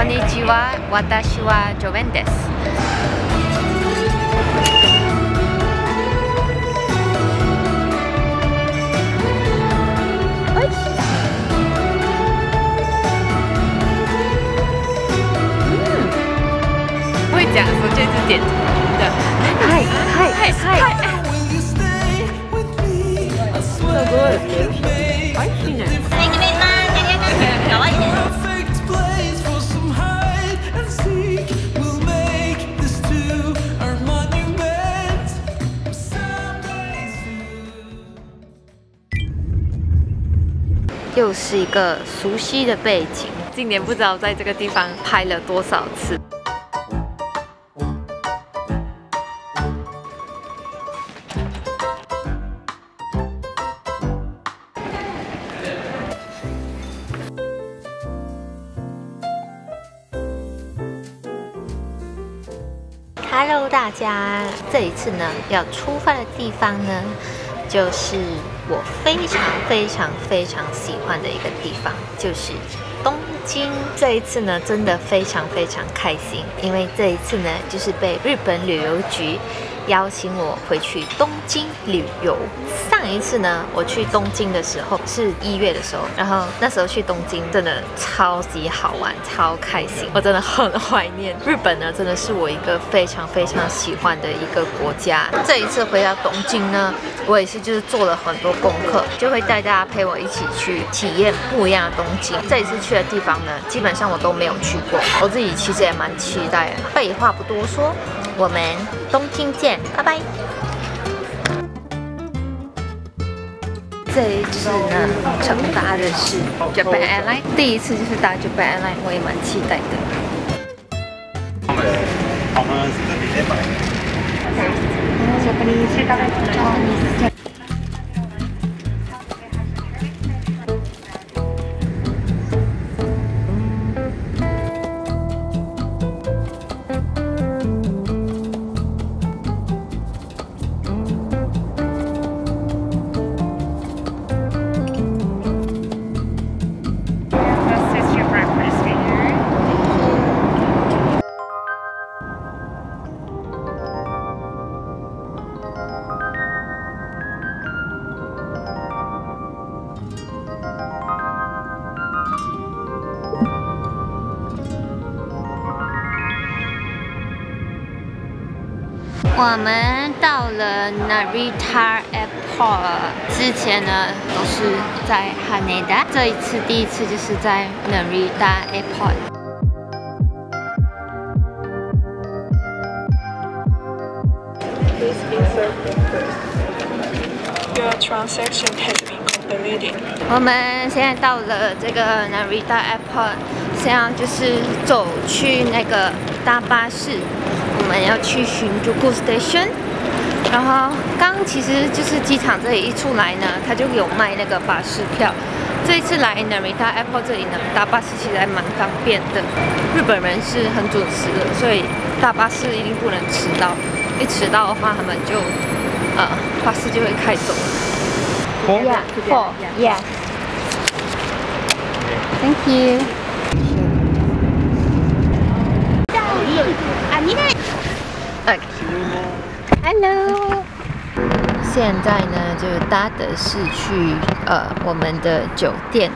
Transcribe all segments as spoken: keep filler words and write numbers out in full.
Konnichiwa, watashi wa Jovane desu.又是一个熟悉的背景，今年不知道在这个地方拍了多少次。 Hello， 大家！这一次呢，要出发的地方呢，就是我非常非常非常喜欢的一个地方，就是东京。这一次呢，真的非常非常开心，因为这一次呢，就是被日本旅游局邀请我回去东京旅游。上一次呢，我去东京的时候是一月的时候，然后那时候去东京真的超级好玩，超开心，我真的很怀念日本呢，真的是我一个非常非常喜欢的一个国家。这一次回到东京呢，我也是就是做了很多功课，就会带大家陪我一起去体验不一样的东京。这一次去的地方呢，基本上我都没有去过，我自己其实也蛮期待的。废话不多说，我们东京见，拜拜。 这一次呢，乘搭的是 Japan Airline， 第一次就是搭 Japan Airline， 我也蛮期待的。 我们到了 Narita Airport， 之前呢都是在 Haneda， 这一次第一次就是在 Narita Airport。 Please insert first. Your transaction has been completed. 我们现在到了这个 Narita Airport， 现在就是走去那个大巴士。 我们要去 Shinjuku Station， 然后刚其实就是机场这里一出来呢，它就有卖那个巴士票。这一次来 Narita Airport 这里呢，搭巴士其实还蛮方便的。日本人是很准时的，所以搭巴士一定不能迟到。一迟到的话，他们就呃巴士就会开走了。Yeah, four, yeah. Thank you. 啊，你来。 Hello， 现在呢就搭的是去呃我们的酒店。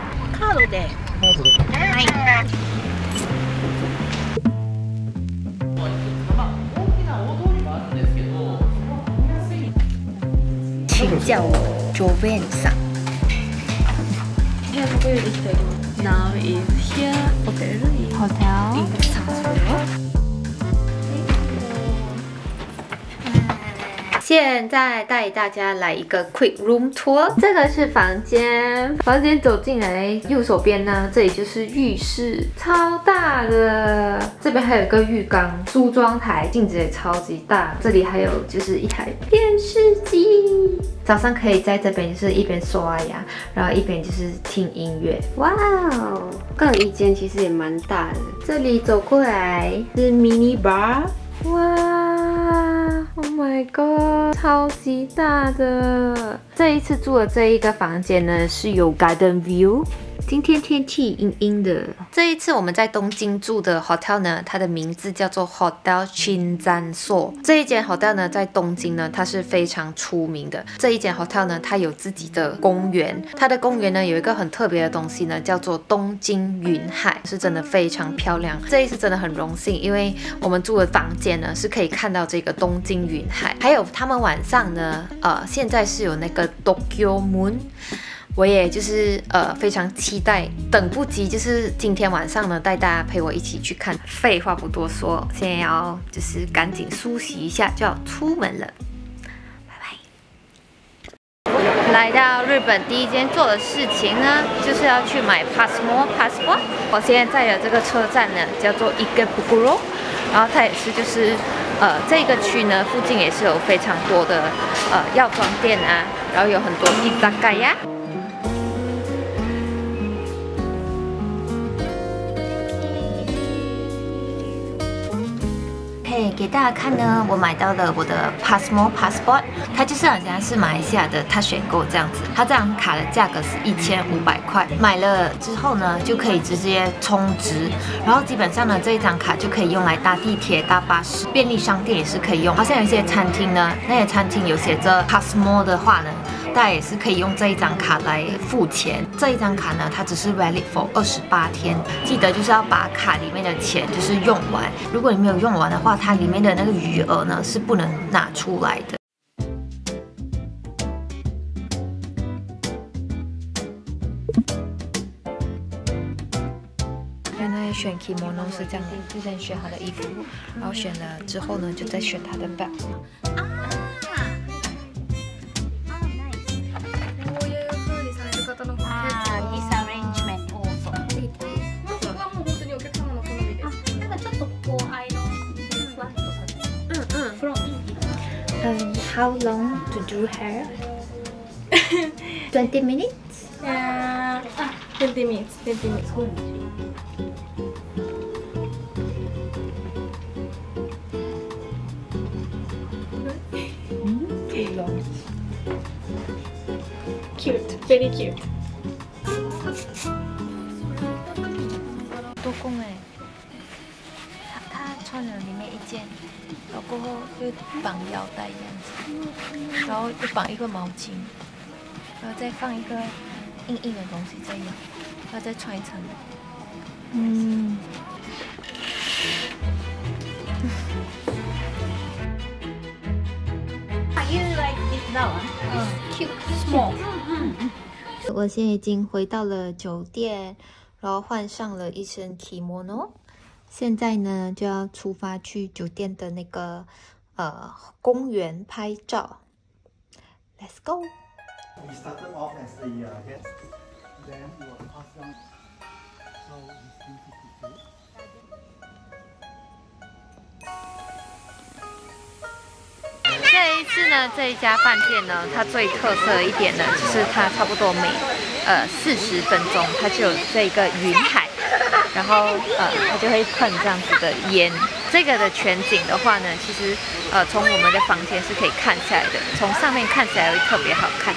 请叫我 Jovane さん。Now is here hotel hotel 三楼。 现在带大家来一个 quick room tour， 这个是房间，房间走进来右手边呢，这里就是浴室，超大的，这边还有一个浴缸、梳妆台，镜子也超级大，这里还有就是一台电视机，早上可以在这边就是一边刷牙，然后一边就是听音乐，哇哦，更衣间其实也蛮大的，这里走过来是 mini bar， 哇。 Oh my god， 超级大的！这一次住的这一个房间呢，是有 garden view，今天天气阴阴的。这一次我们在东京住的 hotel 呢，它的名字叫做 Hotel Shinzanso。这一间 hotel 呢，在东京呢，它是非常出名的。这一间 hotel 呢，它有自己的公园，它的公园呢有一个很特别的东西呢，叫做东京云海，是真的非常漂亮。这一次真的很荣幸，因为我们住的房间呢是可以看到这个东京云海，还有他们晚上呢，呃，现在是有那个 Tokyo Moon。 我也就是呃非常期待，等不及，就是今天晚上呢带大家陪我一起去看。废话不多说，现在要就是赶紧梳洗一下，就要出门了，拜拜。来到日本第一件做的事情呢，就是要去买 Pasmo Passport。我现在在的这个车站呢叫做一个布古罗，然后它也是就是呃这个区呢附近也是有非常多的呃药妆店啊，然后有很多伊扎盖呀。 给大家看呢，我买到了我的 Pasmo Passport， 它就是好像是马来西亚的它选购这样子，它这张卡的价格是一千五百块，买了之后呢就可以直接充值，然后基本上呢这一张卡就可以用来搭地铁、搭巴士、便利商店也是可以用，好像有一些餐厅呢，那些餐厅有写着 Pasmo 的话呢。 大家也是可以用这一张卡来付钱。这一张卡呢，它只是 valid for 二十八天，记得就是要把卡里面的钱就是用完。如果你没有用完的话，它里面的那个余额呢是不能拿出来的。 选 kimono 是这样的，就先选好的衣服，然后选了之后呢，就再选它的 belt。 Um, how long to do hair? twenty minutes? Uh, ah, twenty minutes. twenty minutes. Mm, too long. Cute. Very cute. 多公哎，他穿了里面一件。 然后过后又绑腰带这样子，然后又绑一个毛巾，然后再放一个硬硬的东西这样，然后再穿一层。嗯。You like this now? Cute, small. 我现在已经回到了酒店，然后换上了一身 kimono。 现在呢，就要出发去酒店的那个呃公园拍照。Let's go。 这一次呢，这一家饭店呢，它最特色的一点呢，就是它差不多每呃四十分钟，它就有这个云海。 然后呃，它就会喷这样子的烟。这个的全景的话呢，其实呃，从我们的房间是可以看起来的，从上面看起来会特别好看。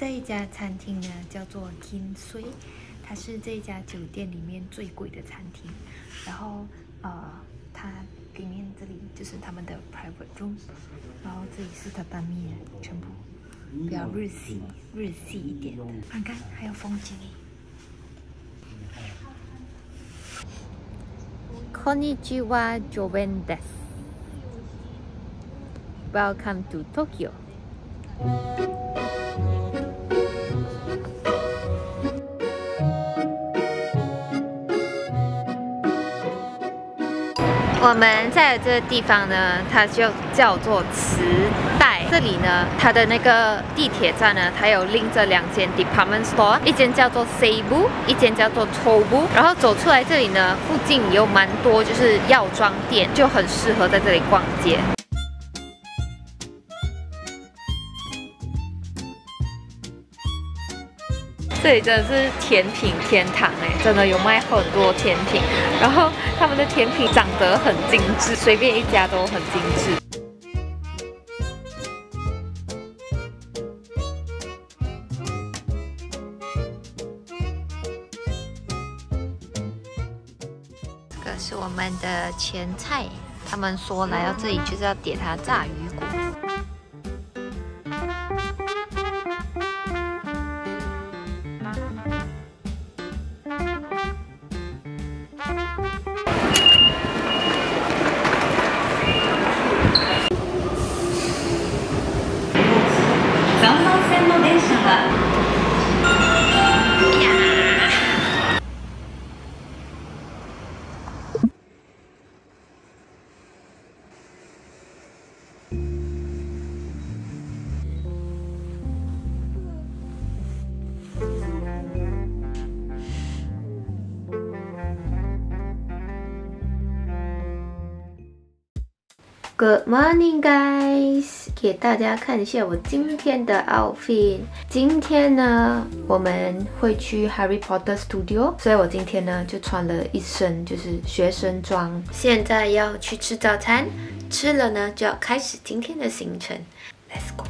这一家餐厅呢叫做金穗，它是这家酒店里面最贵的餐厅。然后呃，它里面这里就是他们的 private room， 然后这里是榻榻米，全部比较日系、日系一点的。看看还有风景。こんにちは、Jovaneです。Welcome to Tokyo. 我们在的这个地方呢，它就叫做池袋。这里呢，它的那个地铁站呢，它有拎着两间 department store， 一间叫做 Seibu， 一间叫做 Tobu。然后走出来这里呢，附近有蛮多就是药妆店，就很适合在这里逛街。这里真的是甜品天堂哎、欸，真的有卖很多甜品，然后他们的甜品长得很精致，随便一家都很精致。 是我们的前菜，他们说来到这里就是要点它炸鱼骨。Good morning, guys！ 给大家看一下我今天的 outfit。今天呢，我们会去 Harry Potter Studio， 所以我今天呢就穿了一身就是学生装。现在要去吃早餐，吃了呢就要开始今天的行程。Let's go！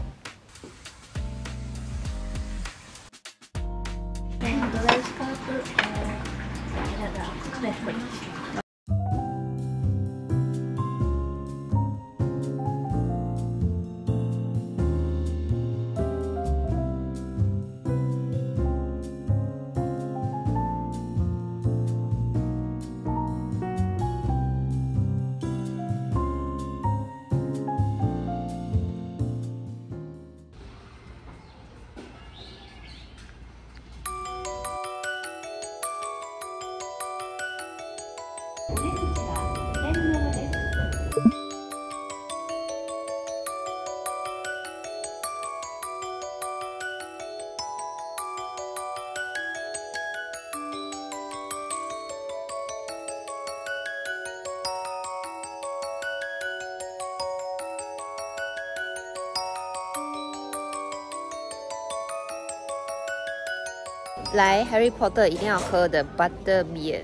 来 Harry Potter 一定要喝的 butter beer。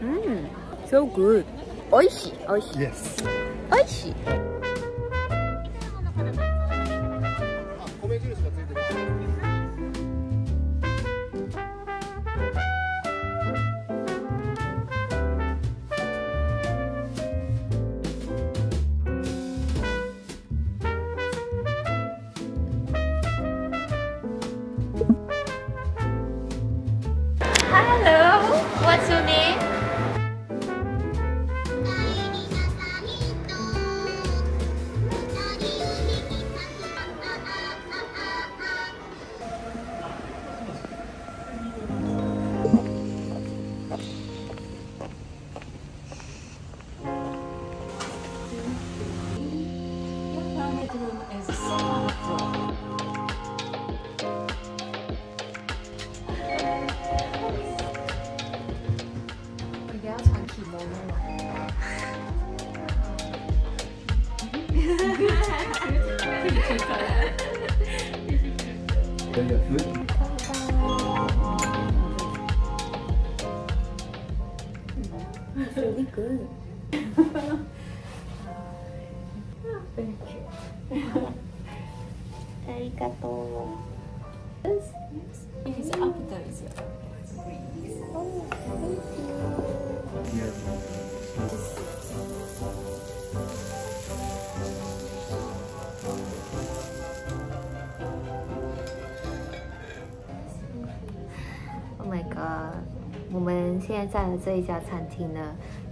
嗯 ，so good， 美味しい，美味しい ，yes， 美味しい。Really good. Thank you. Arigato. This is after is it? Oh, thank you. Oh my god. 我们现在在的这一家餐厅呢，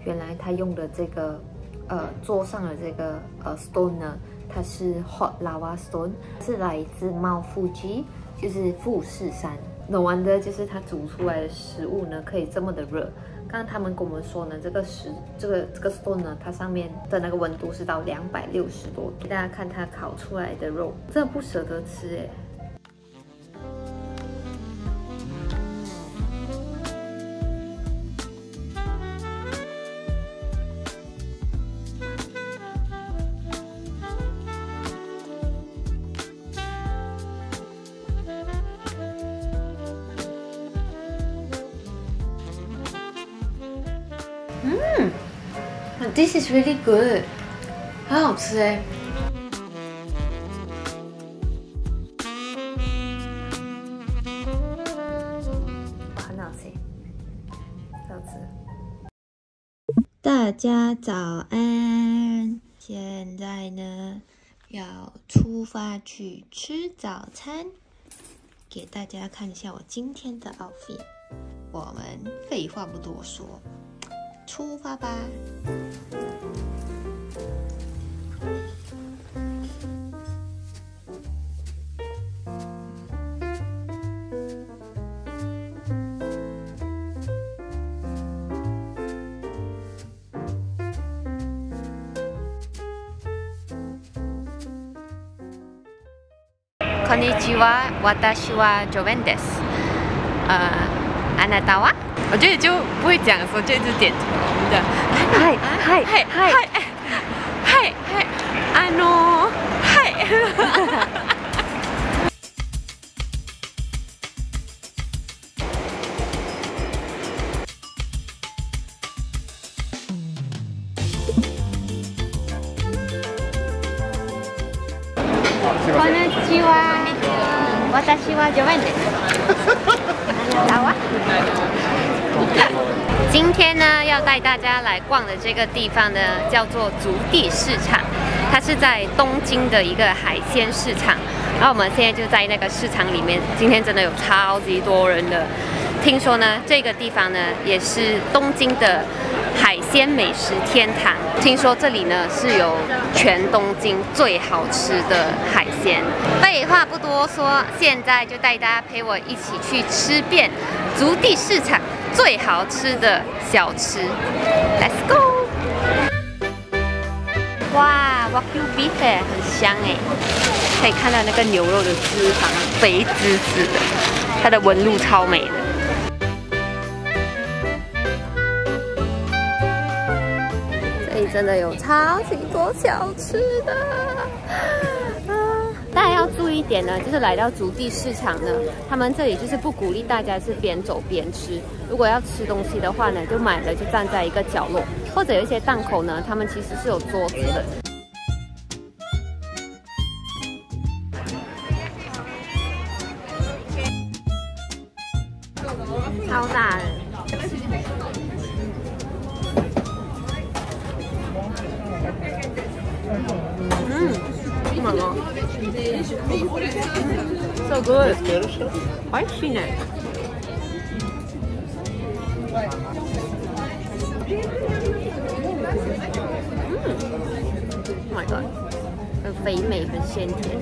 原来他用的这个，呃，桌上的这个呃 stone 呢，它是 hot lava stone， 是来自Mount Fuji，就是富士山。No wonder，就是它煮出来的食物呢，可以这么的热。刚刚他们跟我们说呢，这个石，这个这个 stone 呢，它上面的那个温度是到两百六十多度。大家看它烤出来的肉，真的不舍得吃哎。This is really good. 很好吃哎。很好吃，好吃。大家早安！现在呢，要出发去吃早餐。给大家看一下我今天的outfit。我们废话不多说，出发吧！ こんにちは。私はJovaneです。呃，あなたは？我觉得就不会讲说，就一直点头。我们讲，嗨嗨嗨嗨嗨嗨，あの嗨。 私はジョバンです。今天呢，要带大家来逛的这个地方呢，叫做築地市场，它是在东京的一个海鲜市场。然后我们现在就在那个市场里面，今天真的有超级多人的。听说呢，这个地方呢，也是东京的海鲜美食天堂。听说这里呢，是有全东京最好吃的海鲜。 废话不多说，现在就带大家陪我一起去吃遍築地市场最好吃的小吃 ，Let's go！ 哇 ，Wagyu beef 很香哎，可以看到那个牛肉的脂肪肥滋滋的，它的纹路超美的。 这里真的有超级多小吃的，啊！大家要注意一点呢，就是来到築地市场呢，他们这里就是不鼓励大家是边走边吃。如果要吃东西的话呢，就买了就站在一个角落，或者有一些档口呢，他们其实是有桌子的。超大的。 So good. It's delicious. Why is she not? Oh my god. 很肥美，很鲜甜。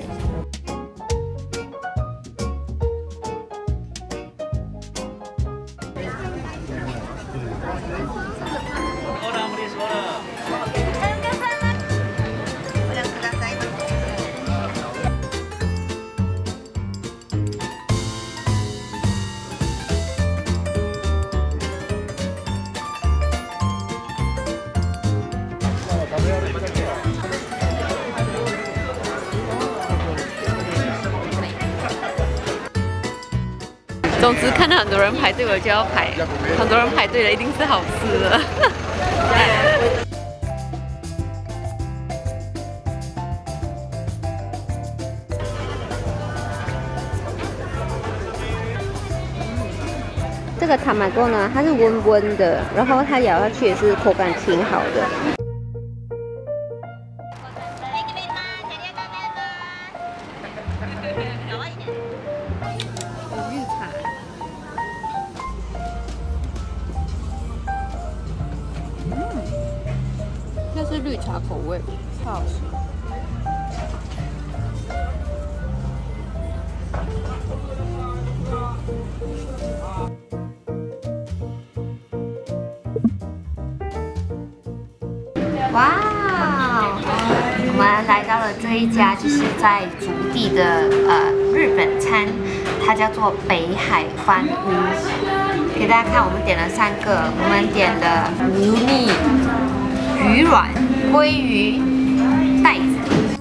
总之看到很多人排队，我就要排。很多人排队了，一定是好吃的。这个塔玛锅呢，它是温温的，然后它咬下去也是口感挺好的。 茶口味，超好吃。哇！我们来到了这一家，就是在築地的呃日本餐，它叫做北海番屋。给大家看，我们点了三个，我们点了无腻鱼软。 鲑鱼带子，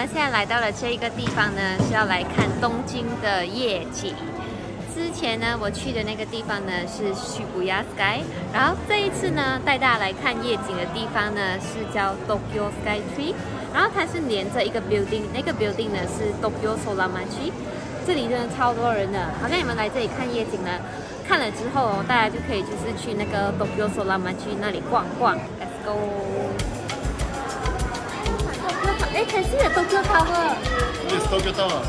们现在来到了这一个地方呢，是要来看东京的夜景。之前呢，我去的那个地方呢是Shibuya Sky， 然后这一次呢，带大家来看夜景的地方呢是叫 Tokyo Skytree， 然后它是连着一个 building， 那个 building 呢是 Tokyo Solamachi。这里真的超多人的，好像你们来这里看夜景呢，看了之后、哦、大家就可以就是去那个 Tokyo Solamachi 那里逛逛。Let's go。 I can see the Tokyo Tower. Yes, Tokyo Tower.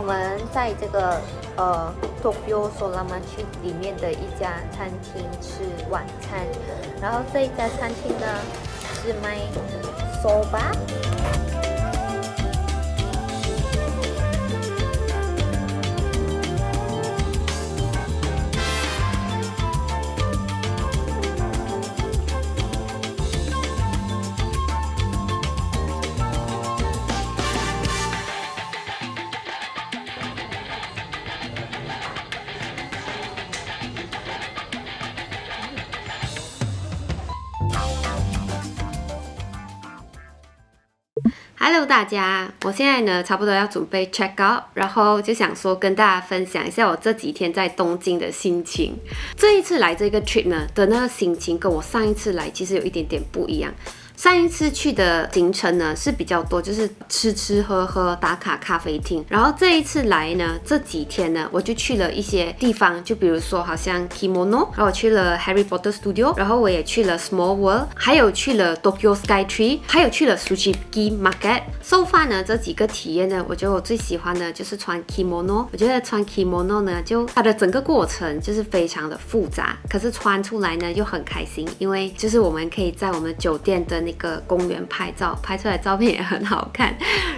We are in Tokyo Solamachi 里面的一家餐厅吃晚餐，然后这一家餐厅呢是卖 soba。 Hello 大家，我现在呢差不多要准备 check out， 然后就想说跟大家分享一下我这几天在东京的心情。这一次来这个 trip 呢的那个心情跟我上一次来其实有一点点不一样。上一次去的行程呢是比较多，就是吃吃喝喝、打卡咖啡厅。然后这一次来呢，这几天呢我就去了一些地方，就比如说好像 Kimono， 然后我去了 Harry Potter Studio， 然后我也去了 Small World， 还有去了 Tokyo Skytree， 还有去了 Tsukiji Market。So far 呢这几个体验呢，我觉得我最喜欢的就是穿 Kimono。我觉得穿 Kimono 呢，就它的整个过程就是非常的复杂，可是穿出来呢又很开心，因为就是我们可以在我们酒店的 那个公园拍照，拍出来照片也很好看。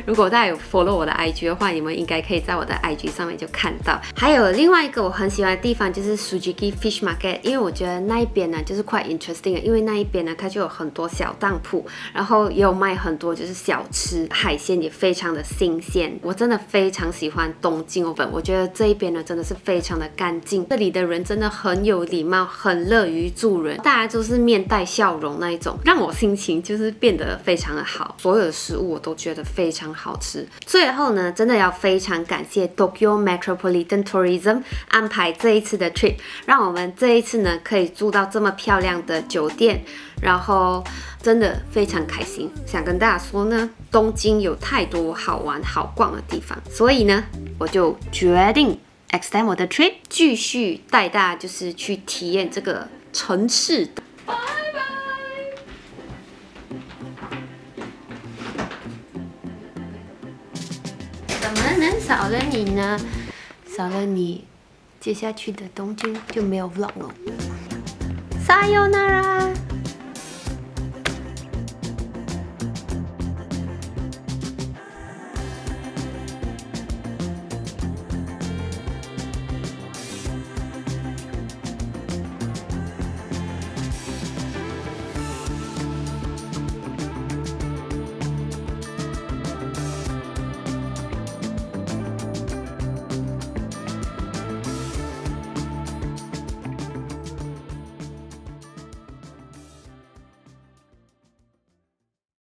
如果大家有 follow 我的 I G 的话，你们应该可以在我的 I G 上面就看到。还有另外一个我很喜欢的地方就是 Tsukiji Fish Market， 因为我觉得那一边呢就是 quite interesting 的，因为那一边呢它就有很多小当铺，然后也有卖很多就是小吃，海鲜也非常的新鲜。我真的非常喜欢东京哦，我觉得这一边呢真的是非常的干净，这里的人真的很有礼貌，很乐于助人，大家就是面带笑容那一种，让我心情 就是变得非常的好，所有的食物我都觉得非常好吃。最后呢，真的要非常感谢 Tokyo Metropolitan Tourism 安排这一次的 trip， 让我们这一次呢可以住到这么漂亮的酒店，然后真的非常开心。想跟大家说呢，东京有太多好玩好逛的地方，所以呢，我就决定 extend 我的 trip， 继续带大家就是去体验这个城市的。 能少了你呢，少了你，接下去的东京就没有 vlog 了。Sayonara。